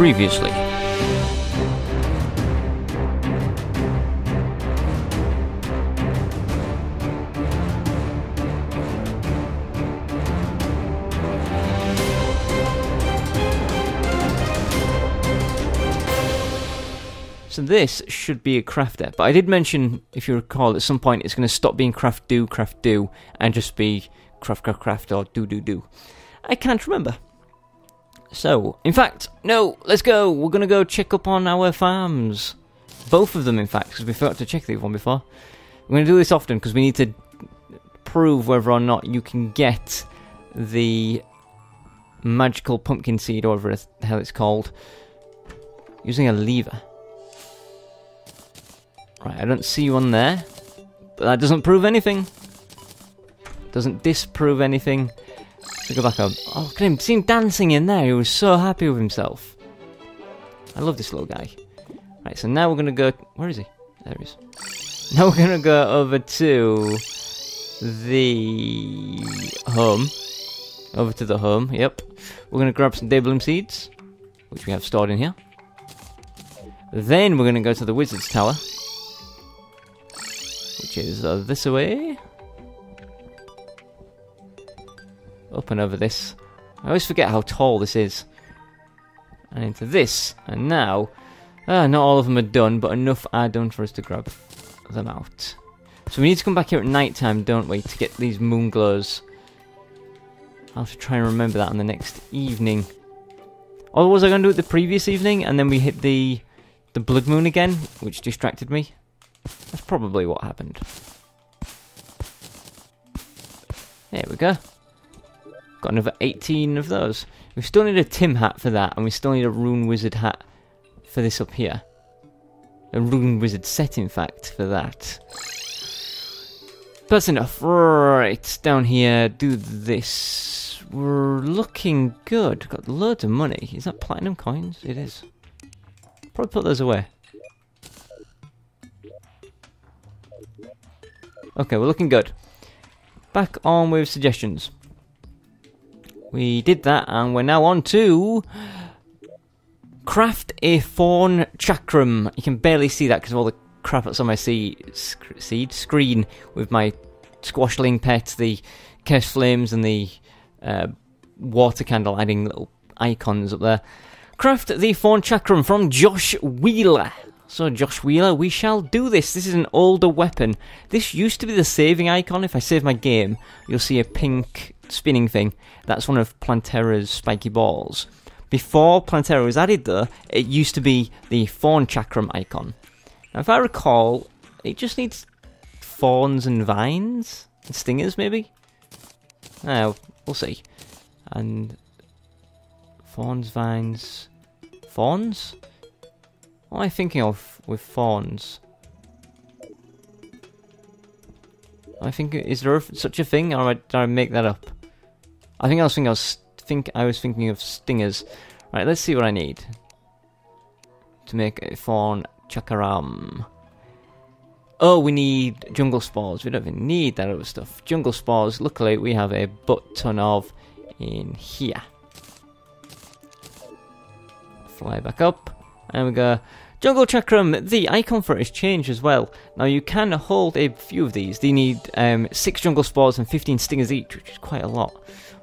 previously. So this should be a crafter, but I did mention, if you recall, at some point it's going to stop being craft do, and just be craft or do. I can't remember. So, in fact, no, let's go. We're going to go check up on our farms. Both of them, in fact, because we forgot to check the other one before. We're going to do this often because we need to prove whether or not you can get the magical pumpkin seed, or whatever the hell it's called, using a lever. Right, I don't see one there, but that doesn't prove anything. Doesn't disprove anything. So go back up. Oh, look at him. See him dancing in there. He was so happy with himself. I love this little guy. Right, so now we're going to go... Where is he? There he is. Now we're going to go over to the home. Over to the home, yep. We're going to grab some Daybloom seeds, which we have stored in here. Then we're going to go to the Wizard's Tower, which is this way. Up and over this. I always forget how tall this is. And into this. And now, not all of them are done, but enough are done for us to grab them out. So we need to come back here at night time, don't we, to get these moon glows. I'll have to try and remember that on the next evening. Or was I going to do it the previous evening, and then we hit the blood moon again, which distracted me? That's probably what happened. There we go. Got another 18 of those. We still need a Tim hat for that, and we still need a Rune Wizard hat for this up here. A Rune Wizard set, in fact, for that. That's enough. Right, down here, do this. We're looking good. Got loads of money. Is that platinum coins? It is. Probably put those away. Okay, we're looking good. Back on with suggestions. We did that, and we're now on to craft a Thorn Chakram. You can barely see that because of all the crap that's on my seed screen with my Squashling pet, the Cursed Flames, and the water candle, adding little icons up there. Craft the Thorn Chakram from Josh Wheeler. So, Josh Wheeler, we shall do this. This is an older weapon. This used to be the saving icon. If I save my game, you'll see a pink spinning thing. That's one of Plantera's spiky balls. Before Plantera was added, though, it used to be the Thorn Chakram icon. Now, if I recall, it just needs thorns and vines? And stingers, maybe? Oh, we'll see. And... thorns, vines... thorns? What am I thinking of with fawns? I think, is there such a thing, or did I make that up? I think I was thinking of stingers. Right, let's see what I need to make a Thorn Chakram. Oh, we need jungle spores. We don't even need that other stuff. Jungle spores. Luckily, we have a butt ton of in here. Fly back up. There we go. Jungle Chakram, the icon for it has changed as well. Now you can hold a few of these. They need 6 jungle spores and 15 stingers each, which is quite a lot.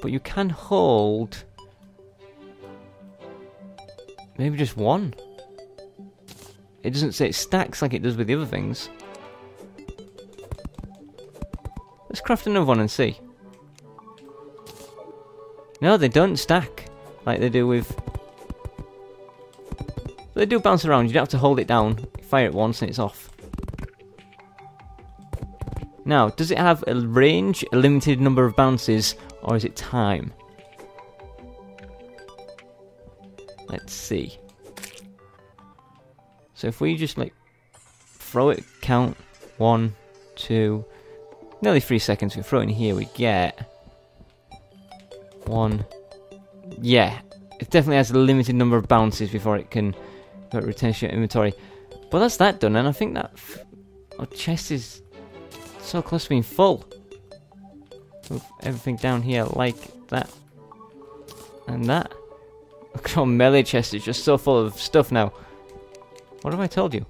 But you can hold... maybe just one? It doesn't say it stacks like it does with the other things. Let's craft another one and see. No, they don't stack like they do with... they do bounce around. You don't have to hold it down. Fire it once and it's off. Now, does it have a range, a limited number of bounces, or is it time? Let's see. So if we just like throw it, count 1, 2, nearly 3 seconds. We throw it in here. We get one. Yeah, it definitely has a limited number of bounces before it can. But retention inventory. But that's that done, and I think that our chest is so close to being full. Move everything down here like that. And that. Your melee chest is just so full of stuff now. What have I told you?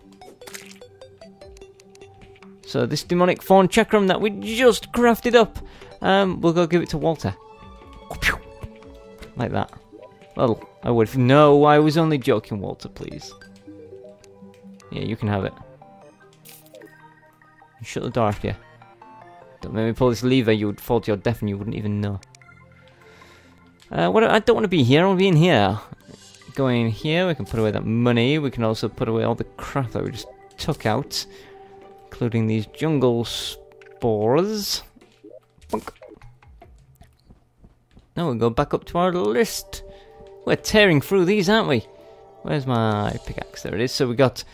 So this demonic fawn chakram that we just crafted up, we'll go give it to Walter. Like that. Well, I would. No, I was only joking, Walter, please. Yeah, you can have it. Shut the door after you. Don't make me pull this lever, you would fall to your death and you wouldn't even know. What, I don't want to be here, I want to be in here. Go in here, we can put away that money, we can also put away all the crap that we just took out. Including these jungle spores. Bonk. Now we'll go back up to our list. We're tearing through these, aren't we? Where's my pickaxe? There it is. So we got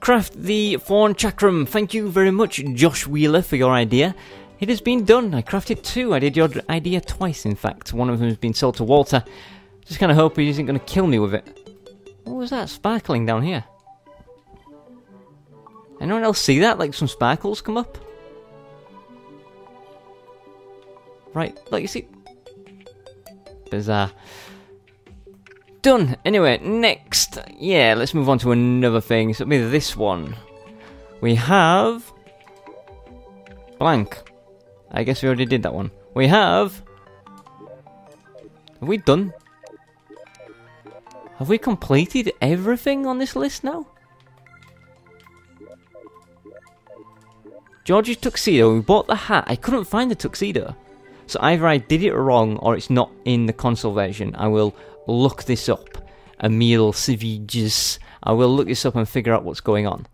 craft the Thorn Chakram. Thank you very much, Josh Wheeler, for your idea. It has been done. I crafted two. I did your idea twice, in fact. One of them has been sold to Walter. Just kind of hope he isn't going to kill me with it. What was that sparkling down here? Anyone else see that? Like some sparkles come up? Right, like you see. Bizarre. Done. Anyway, next. Yeah, let's move on to another thing. So it'll be this one. We have... blank. I guess we already did that one. We have... have we done? Have we completed everything on this list now? George's tuxedo. We bought the hat. I couldn't find the tuxedo. So either I did it wrong or it's not in the console version. I will look this up. Emil Siviges. I will look this up and figure out what's going on.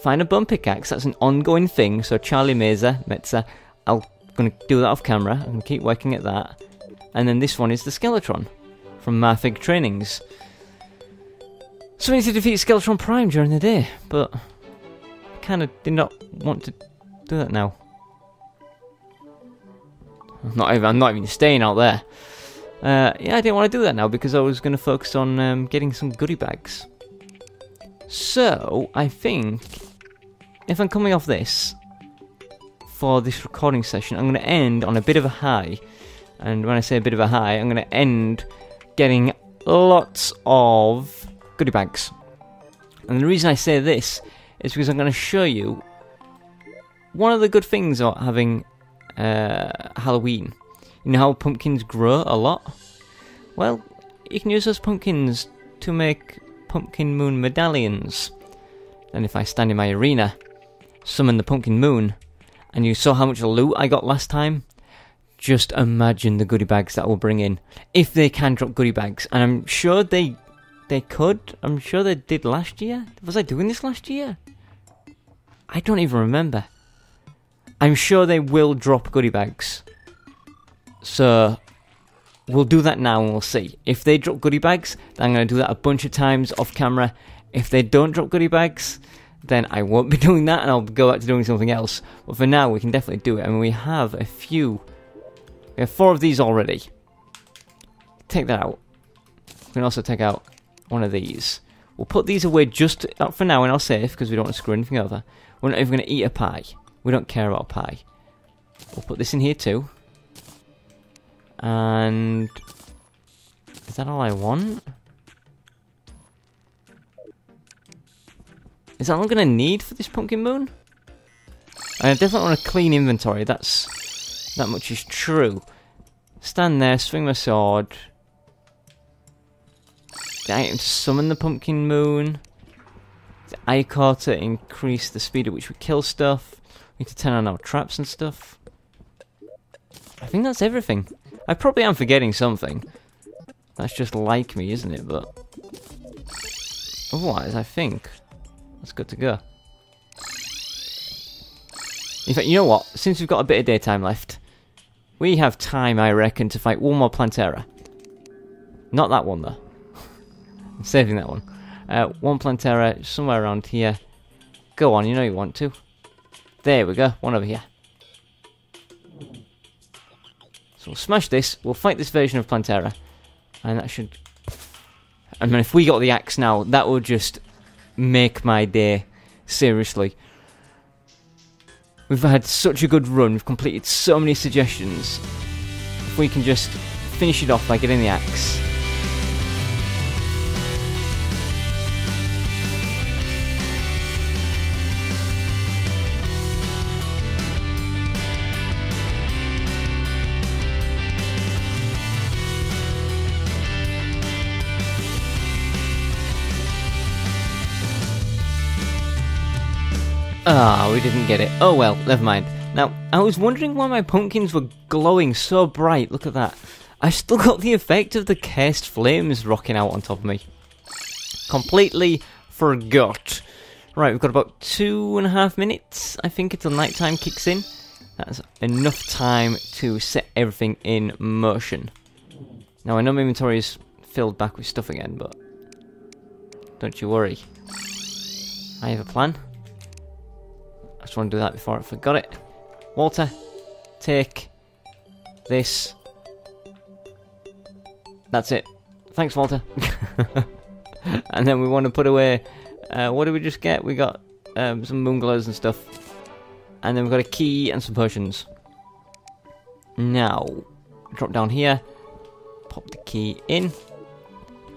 Find a bone pickaxe. That's an ongoing thing. So Charlie Mesa, Metza. I'm going to do that off camera. I'm going to keep working at that. And then this one is the Skeletron from Mafig Trainings. So we need to defeat Skeletron Prime during the day. But I kind of did not want to do that now. I'm not even staying out there. Yeah, I didn't want to do that now because I was going to focus on getting some goodie bags. So, I think if I'm coming off this for this recording session, I'm going to end on a bit of a high. And when I say a bit of a high, I'm going to end getting lots of goodie bags. And the reason I say this is because I'm going to show you one of the good things about having Halloween. You know how pumpkins grow a lot? Well, you can use those pumpkins to make Pumpkin Moon medallions. And if I stand in my arena, summon the Pumpkin Moon, and you saw how much loot I got last time, just imagine the goodie bags that will bring in. If they can drop goodie bags, and I'm sure they could. I'm sure they did last year. Was I doing this last year? I don't even remember. I'm sure they will drop goodie bags. So, we'll do that now and we'll see. If they drop goodie bags, then I'm going to do that a bunch of times off camera. If they don't drop goodie bags, then I won't be doing that and I'll go back to doing something else. But for now, we can definitely do it. I mean, we have a few. We have 4 of these already. Take that out. We can also take out one of these. We'll put these away just for now in our safe because we don't want to screw anything over. We're not even going to eat a pie. We don't care about pie. We'll put this in here too. And... is that all I want? Is that all I'm going to need for this Pumpkin Moon? I definitely want a clean inventory. That much is true. Stand there, swing my sword. The item to summon the Pumpkin Moon. The Icar to increase the speed at which we kill stuff. We need to turn on our traps and stuff. I think that's everything. I probably am forgetting something. That's just like me, isn't it? But otherwise, I think that's good to go. In fact, you know what? Since we've got a bit of daytime left, we have time, I reckon, to fight one more Plantera. Not that one, though. I'm saving that one. One Plantera somewhere around here. Go on, you know you want to. There we go, one over here. So we'll smash this, we'll fight this version of Plantera. And that should... I mean, if we got the axe now, that will just make my day. Seriously. We've had such a good run, we've completed so many suggestions. If we can just finish it off by getting the axe. Ah, we didn't get it. Oh well, never mind. Now, I was wondering why my pumpkins were glowing so bright. Look at that. I still got the effect of the cursed flames rocking out on top of me. Completely forgot. Right, we've got about 2.5 minutes, I think, until nighttime kicks in. That's enough time to set everything in motion. Now, I know my inventory is filled back with stuff again, but don't you worry. I have a plan. I just want to do that before I forgot it. Walter, take this. That's it. Thanks, Walter. And then we want to put away... what did we just get? We got some moonglows and stuff. And then we've got a key and some potions. Now, drop down here. Pop the key in.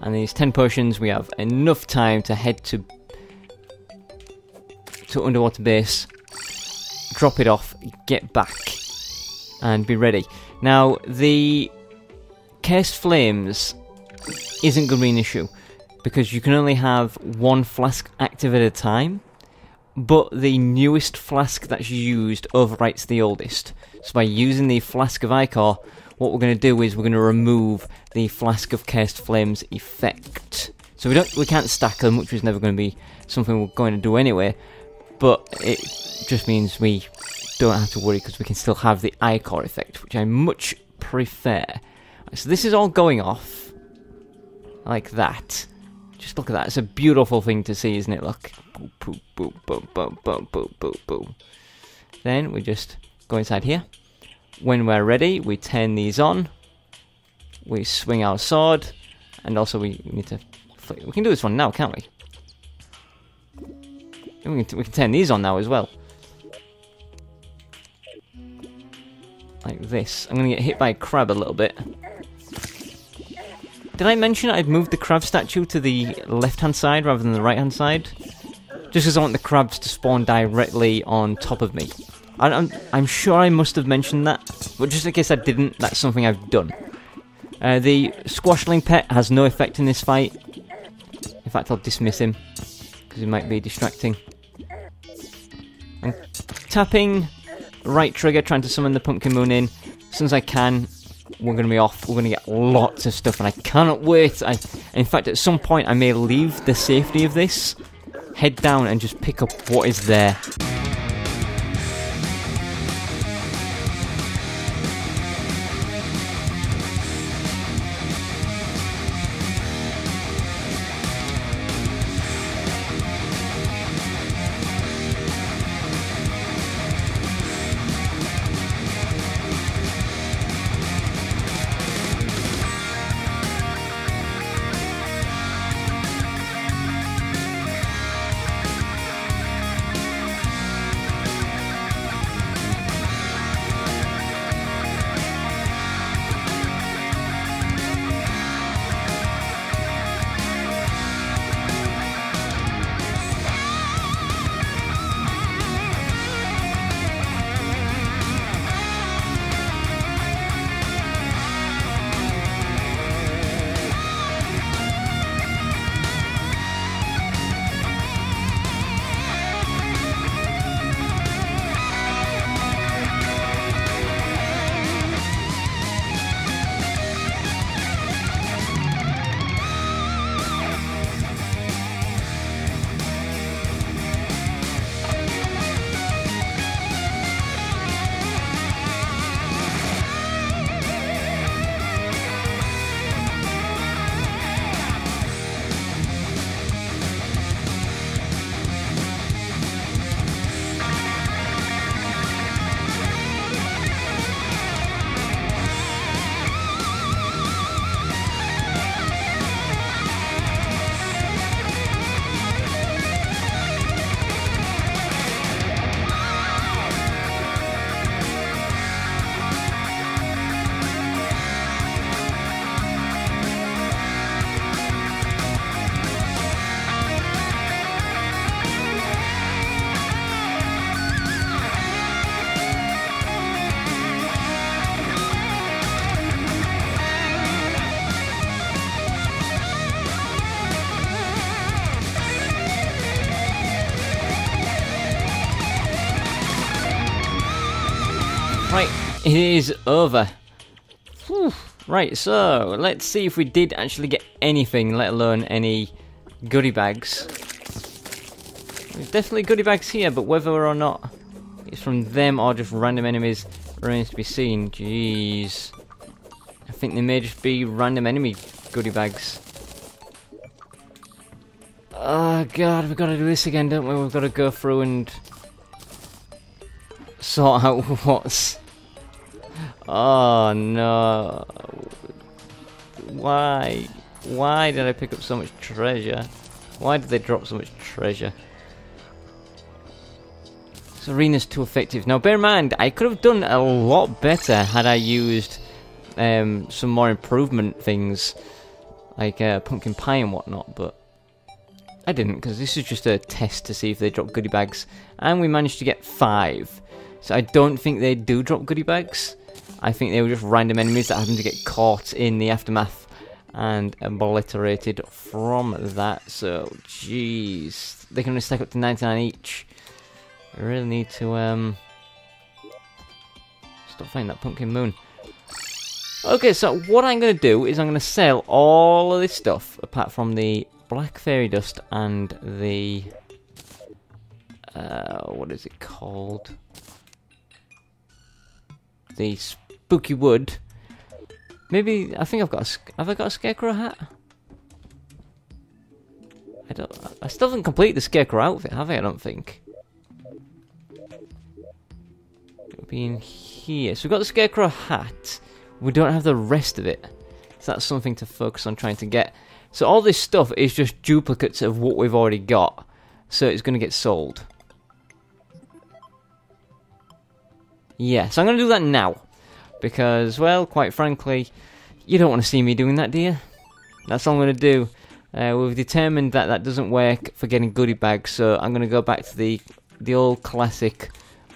And these 10 potions, we have enough time to head to underwater base. Drop it off, get back, and be ready. Now, the cursed flames isn't going to be an issue, because you can only have one flask active at a time, but the newest flask that's used overwrites the oldest. So by using the Flask of Icar, what we're going to do is we're going to remove the Flask of Cursed Flames effect. So we can't stack them, which was never going to be something we're going to do anyway, but it just means we don't have to worry because we can still have the Icar effect, which I much prefer. So this is all going off like that. Just look at that. It's a beautiful thing to see, isn't it? Look. Boop, boop, boop, boop, boop, boop, boop, boop, boop. Then we just go inside here. When we're ready, we turn these on. We swing our sword. And also we need to... We can do this one now, can't we? We can turn these on now as well. Like this. I'm going to get hit by a crab a little bit. Did I mention I'd moved the crab statue to the left-hand side rather than the right-hand side? Just because I want the crabs to spawn directly on top of me. I'm sure I must have mentioned that, but just in case I didn't, that's something I've done. The Squashling pet has no effect in this fight. In fact, I'll dismiss him, because he might be distracting. I'm tapping right trigger, trying to summon the Pumpkin Moon in. As soon as I can, we're going to be off. We're going to get lots of stuff, and I cannot wait. In fact, at some point, I may leave the safety of this, head down, and just pick up what is there. it is over. Whew. Right, so let's see if we did actually get anything, let alone any goodie bags. There's definitely goodie bags here, but whether or not it's from them or just random enemies remains to be seen. Jeez. I think they may just be random enemy goodie bags. Oh god, we've got to do this again, don't we? We've got to go through and sort out what's... Oh no... Why? Why did I pick up so much treasure? Why did they drop so much treasure? This arena's too effective. Now bear in mind, I could have done a lot better had I used some more improvement things, like pumpkin pie and whatnot, but I didn't, because this is just a test to see if they drop goodie bags, and we managed to get 5. So I don't think they do drop goodie bags. I think they were just random enemies that happened to get caught in the aftermath and obliterated from that. So, jeez, they can only stack up to 99 each. I really need to stop finding that pumpkin moon. Okay, so what I'm going to do is I'm going to sell all of this stuff, apart from the black fairy dust and the... what is it called? The spooky wood. Maybe, I think I've got a... Have I got a scarecrow hat? I don't... I still haven't completed the scarecrow outfit, have I? I don't think. It'll be in here. So we've got the scarecrow hat. We don't have the rest of it. So that's something to focus on trying to get. So all this stuff is just duplicates of what we've already got. So it's going to get sold. Yeah, so I'm going to do that now. Because, well, quite frankly, you don't want to see me doing that, do you? That's all I'm going to do. We've determined that that doesn't work for getting goodie bags. So I'm going to go back to the old classic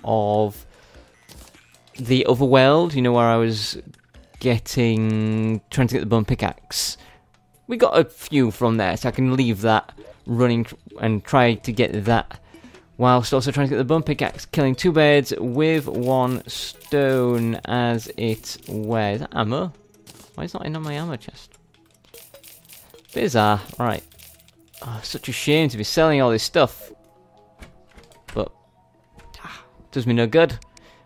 of the other world. You know, where I was... trying to get the bone pickaxe. We got a few from there, so I can leave that running and try to get that whilst also trying to get the bone pickaxe, killing 2 birds with 1 stone as it wears. Ammo? Why is it not in on my ammo chest? Bizarre. Alright. Oh, such a shame to be selling all this stuff. But does me no good.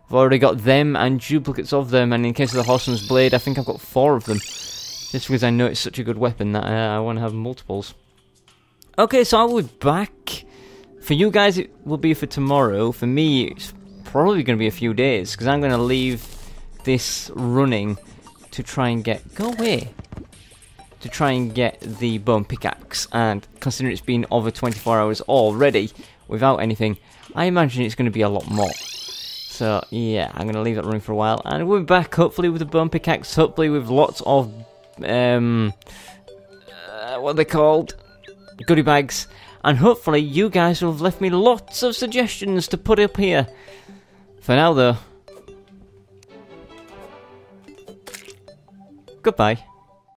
I've already got them and duplicates of them, and in case of the horseman's blade, I think I've got 4 of them. Just because I know it's such a good weapon that I want to have multiples. Okay, so I'll be back. For you guys, it will be for tomorrow. For me, it's probably going to be a few days, because I'm going to leave this running to try and get... Go away! To try and get the bone pickaxe, and considering it's been over 24 hours already, without anything, I imagine it's going to be a lot more. So, yeah, I'm going to leave that running for a while. And we'll be back, hopefully, with a bone pickaxe. Hopefully, with lots of... what are they called? Goodie bags. And hopefully, you guys will have left me lots of suggestions to put up here. For now, though... Goodbye.